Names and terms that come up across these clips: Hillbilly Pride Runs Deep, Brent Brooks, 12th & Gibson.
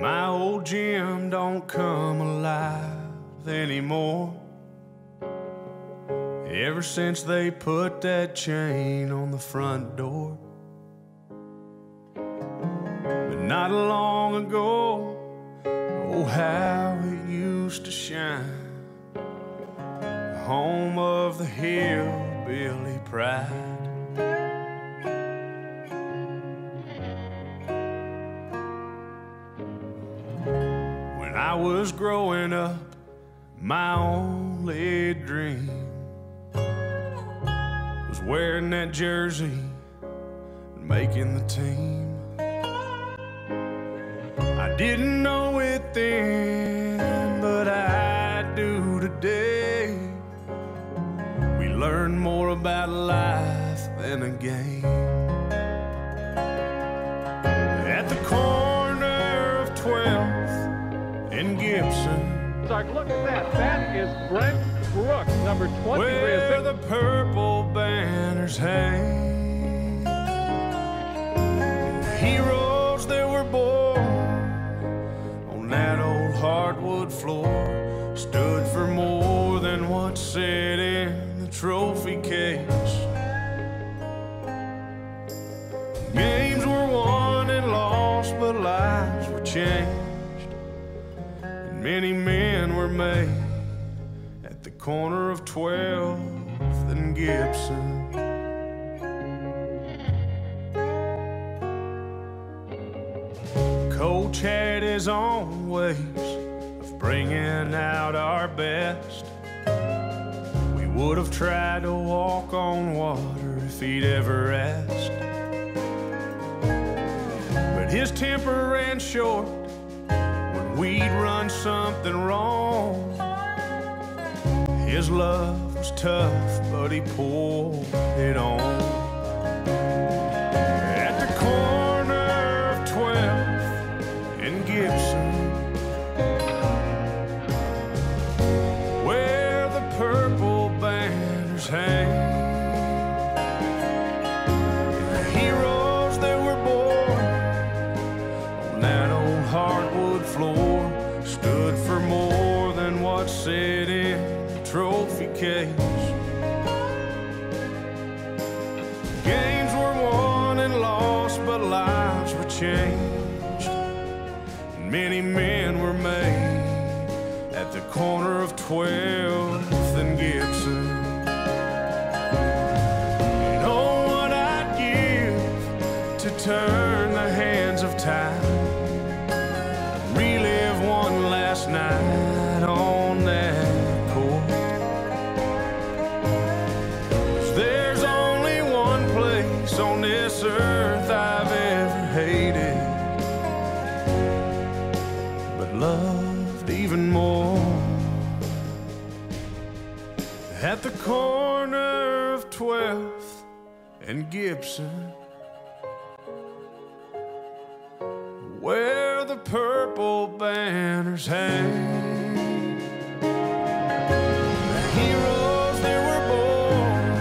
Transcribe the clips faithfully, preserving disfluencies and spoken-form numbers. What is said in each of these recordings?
My old Jim don't come alive anymore. Ever since they put that chain on the front door. But not long ago, oh how it used to shine, the home of the hillbilly pride. I was growing up, my only dream was wearing that jersey and making the team. I didn't know it then, but I do today. We learn more about life than a game. At the corner of twelfth and Gibson. Stark, look at that. That is Brent Brooks, number twenty-three. Where the purple banners hang. The heroes that were born on that old hardwood floor stood for more than what's said in the trophy case. Games were won and lost, but lives were changed. Many men were made at the corner of twelfth and Gibson. Coach had his own ways of bringing out our best. We would have tried to walk on water if he'd ever asked. But his temper ran short. We'd run something wrong. His love was tough, but he pulled it on. At the corner of twelfth and Gibson, where the purple banners hang. Floor stood for more than what's said in the trophy case. Games were won and lost, but lives were changed. Many men were made at the corner of twelfth and Gibson. You know what I'd give to turn the hands of time. Night on that court. There's only one place on this earth I've ever hated, but loved even more. At the corner of twelfth and Gibson, where the purple banners hang. The heroes that were born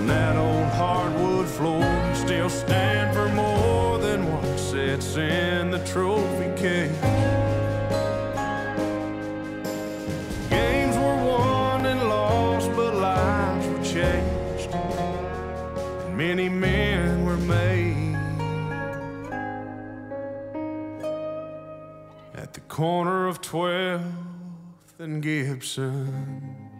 on that old hardwood floor still stand for more than what sits in the trophy case. Games were won and lost, but lives were changed. And many men were made at the corner of twelfth and Gibson.